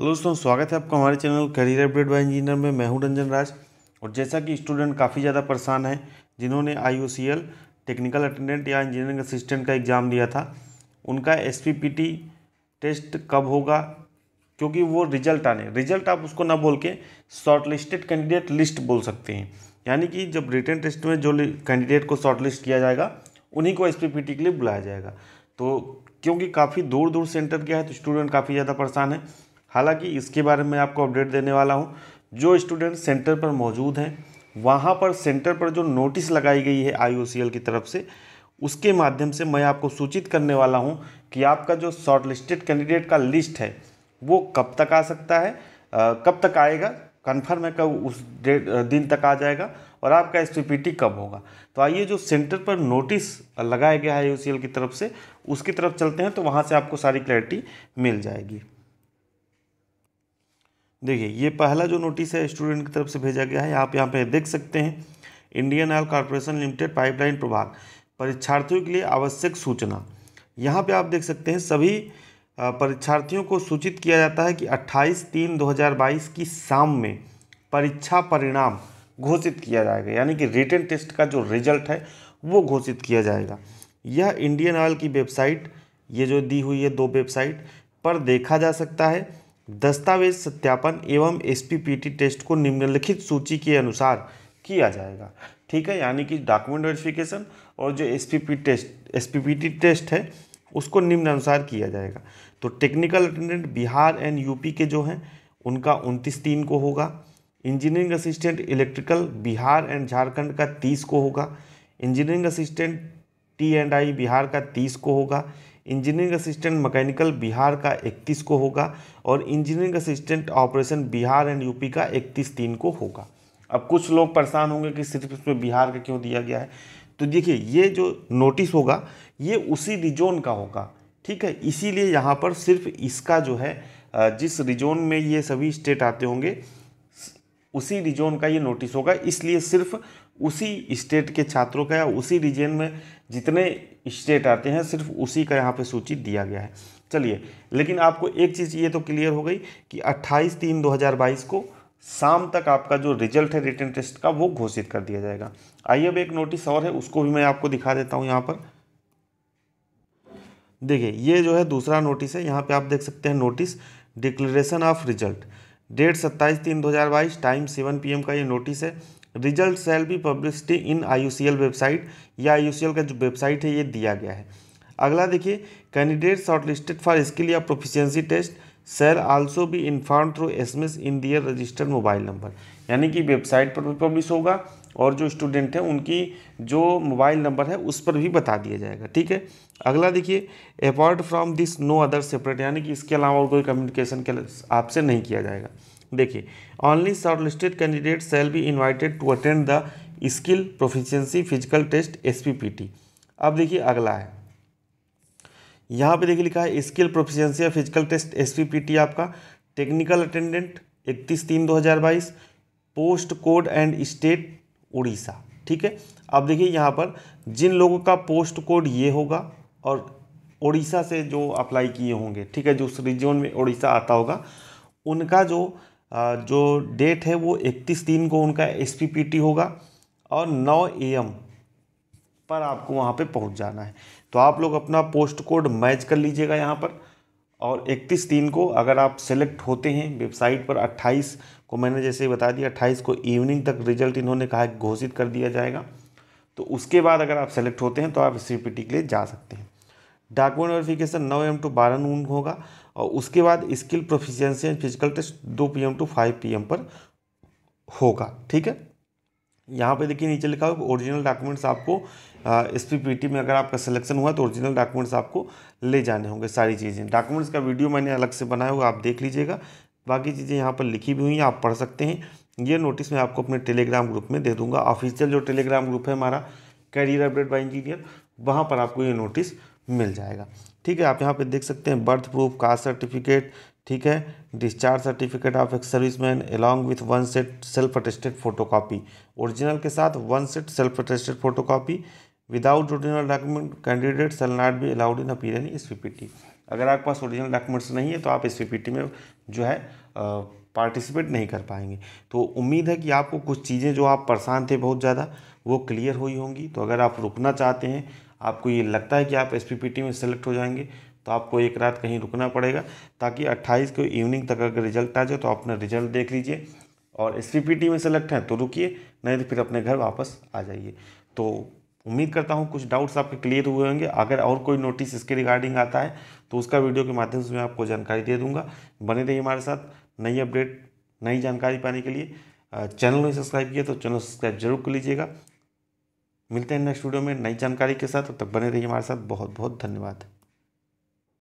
Hello दोस्तों, स्वागत है आपका हमारे channel career update by engineer में। मैं हूं रंजन राज। और जैसा कि स्टूडेंट काफ़ी ज़्यादा परेशान हैं जिन्होंने आईओसीएल टेक्निकल अटेंडेंट या इंजीनियरिंग असिस्टेंट का एग्ज़ाम दिया था, उनका एसपीपीटी टेस्ट कब होगा, क्योंकि वो रिजल्ट आप उसको ना बोल के शॉर्टलिस्टेड कैंडिडेट लिस्ट बोल सकते हैं। यानी कि जब रिटन टेस्ट में जो कैंडिडेट को शॉर्टलिस्ट किया जाएगा उन्हीं को एसपीपीटी के लिए बुलाया जाएगा। तो क्योंकि काफ़ी दूर दूर सेंटर गया है तो स्टूडेंट काफ़ी ज़्यादा परेशान है। हालांकि इसके बारे में आपको अपडेट देने वाला हूं। जो स्टूडेंट सेंटर पर मौजूद हैं, वहां पर सेंटर पर जो नोटिस लगाई गई है आईओसीएल की तरफ से, उसके माध्यम से मैं आपको सूचित करने वाला हूं कि आपका जो शॉर्टलिस्टेड कैंडिडेट का लिस्ट है वो कब तक आ सकता है, कब तक आएगा, कन्फर्म है कब उस दिन तक आ जाएगा और आपका एसपीपीटी कब होगा। तो आइए, जो सेंटर पर नोटिस लगाया गया है आईओसीएल की तरफ से, उसकी तरफ चलते हैं, तो वहाँ से आपको सारी क्लैरिटी मिल जाएगी। देखिए, ये पहला जो नोटिस है स्टूडेंट की तरफ से भेजा गया है, आप यहाँ पे देख सकते हैं। Indian Oil Corporation Limited pipeline प्रभाग, परीक्षार्थियों के लिए आवश्यक सूचना। यहाँ पे आप देख सकते हैं, सभी परीक्षार्थियों को सूचित किया जाता है कि 28/3/2022 की शाम में परीक्षा परिणाम घोषित किया जाएगा। यानी कि रिटन टेस्ट का जो रिजल्ट है वो घोषित किया जाएगा। यह इंडियन ऑयल की वेबसाइट, ये जो दी हुई है दो वेबसाइट पर देखा जा सकता है। दस्तावेज सत्यापन एवं एसपीपीटी टेस्ट को निम्नलिखित सूची के अनुसार किया जाएगा। ठीक है, यानी कि डॉक्यूमेंट वेरिफिकेशन और जो एसपीपीटी टेस्ट है उसको निम्न अनुसार किया जाएगा। तो technical attendant Bihar and UP के जो हैं उनका 29/3 को होगा। Engineering assistant electrical Bihar and Jharkhand का 30 को होगा। इंजीनियरिंग असिस्टेंट T&I बिहार का 30 को होगा। इंजीनियरिंग असिस्टेंट मैकेनिकल बिहार का 31 को होगा। और engineering assistant operation Bihar and UP का 31/3 को होगा। अब कुछ लोग परेशान होंगे कि सिर्फ इसमें बिहार का क्यों दिया गया है। तो देखिए, ये जो नोटिस होगा ये उसी रिजोन का होगा। ठीक है, इसीलिए यहाँ पर सिर्फ इसका जो है, जिस रिजोन में ये सभी स्टेट आते होंगे उसी रिजोन का ये नोटिस होगा। इसलिए सिर्फ उसी स्टेट के छात्रों का या उसी रीजन में जितने स्टेट आते हैं सिर्फ उसी का यहाँ पे सूची दिया गया है। चलिए, लेकिन आपको एक चीज़ ये तो क्लियर हो गई कि 28/3/2022 को शाम तक आपका जो रिजल्ट है रिटन टेस्ट का वो घोषित कर दिया जाएगा। आइए, अब एक नोटिस और है उसको भी मैं आपको दिखा देता हूँ। यहाँ पर देखिए, ये जो है दूसरा नोटिस है। यहाँ पर आप देख सकते हैं, notice declaration of result, date 27/3/2022, time 7 PM का ये नोटिस है। रिजल्ट सेल भी पब्लिसिटी इन आईओसीएल वेबसाइट, या आईओसीएल का जो वेबसाइट है ये दिया गया है। अगला देखिए, कैंडिडेट शॉर्टलिस्टेड फॉर स्किल या प्रोफिशिएंसी टेस्ट सेल आल्सो भी inform through SMS in their registered mobile number. यानी कि वेबसाइट पर भी पब्लिश होगा और जो स्टूडेंट हैं उनकी जो मोबाइल नंबर है उस पर भी बता दिया जाएगा। ठीक है, अगला देखिए, apart from this no other separate, यानी कि इसके अलावा और कोई कम्युनिकेशन के आपसे नहीं किया जाएगा। देखिए, only shortlisted candidate shall be invited to attend the skill proficiency physical test SPPT. अब देखिए अगला है, यहाँ पे देखिए लिखा है स्किल प्रोफिशिएंसी या फिजिकल टेस्ट एसपीपीटी आपका technical attendant 31/3/2022, post code and state Orissa. ठीक है, अब देखिए यहाँ पर जिन लोगों का पोस्ट कोड ये होगा और उड़ीसा से जो अप्लाई किए होंगे, ठीक है, जो उस रीजन में उड़ीसा आता होगा, उनका जो डेट है वो 31/3 को उनका एसपीपीटी होगा और 9 AM पर आपको वहाँ पे पहुँच जाना है। तो आप लोग अपना पोस्ट कोड मैच कर लीजिएगा यहाँ पर। और 31/3 को अगर आप सेलेक्ट होते हैं, वेबसाइट पर 28 को, मैंने जैसे बता दिया, 28 को इवनिंग तक रिजल्ट इन्होंने कहा घोषित कर दिया जाएगा। तो उसके बाद अगर आप सेलेक्ट होते हैं तो आप एसपीपीटी के लिए जा सकते हैं। Document verification 9 AM to 12 noon होगा और उसके बाद skill proficiency and physical test 2 PM to 5 PM पर होगा। ठीक है, यहाँ पे देखिए नीचे लिखा होगा ओरिजिनल डॉक्यूमेंट्स आपको एसपीपीटी में अगर आपका सिलेक्शन हुआ तो ओरिजिनल डॉक्यूमेंट्स आपको ले जाने होंगे। सारी चीज़ें, डॉक्यूमेंट्स का वीडियो मैंने अलग से बनाया हुआ, आप देख लीजिएगा। बाकी चीज़ें यहाँ पर लिखी भी हुई हैं, आप पढ़ सकते हैं। ये नोटिस मैं आपको अपने टेलीग्राम ग्रुप में दे दूँगा। ऑफिशियल जो टेलीग्राम ग्रुप है हमारा करियर अपडेट बाय इंजीनियर, वहाँ पर आपको ये नोटिस मिल जाएगा। ठीक है, आप यहाँ पे देख सकते हैं बर्थ प्रूफ, कास्ट सर्टिफिकेट, ठीक है, discharge certificate of ex serviceman along with 1 set self attested photocopy, original के साथ 1 set self attested photocopy. Without original document candidate shall not be allowed in appearing SPPT. अगर आपके पास original documents नहीं है तो आप एसपीपीटी में जो है पार्टिसिपेट नहीं कर पाएंगे। तो उम्मीद है कि आपको कुछ चीज़ें जो आप परेशान थे बहुत ज़्यादा वो क्लियर हुई होंगी। तो अगर आप रुकना चाहते हैं, आपको ये लगता है कि आप एसपीपीटी में सेलेक्ट हो जाएंगे, तो आपको एक रात कहीं रुकना पड़ेगा ताकि 28 को इवनिंग तक अगर रिजल्ट आ जाए तो अपना रिजल्ट देख लीजिए, और एसपीपीटी में सेलेक्ट हैं तो रुकिए, नहीं तो फिर अपने घर वापस आ जाइए। तो उम्मीद करता हूँ कुछ डाउट्स आपके क्लियर हुए होंगे। अगर और कोई नोटिस इसके रिगार्डिंग आता है तो उसका वीडियो के माध्यम से मैं आपको जानकारी दे दूँगा। बने रहिए हमारे साथ। नई अपडेट, नई जानकारी पाने के लिए चैनल में सब्सक्राइब किया तो चैनल सब्सक्राइब जरूर कर लीजिएगा। मिलते हैं नेक्स्ट वीडियो में नई जानकारी के साथ। तब तक बने रहिए हमारे साथ। बहुत बहुत धन्यवाद।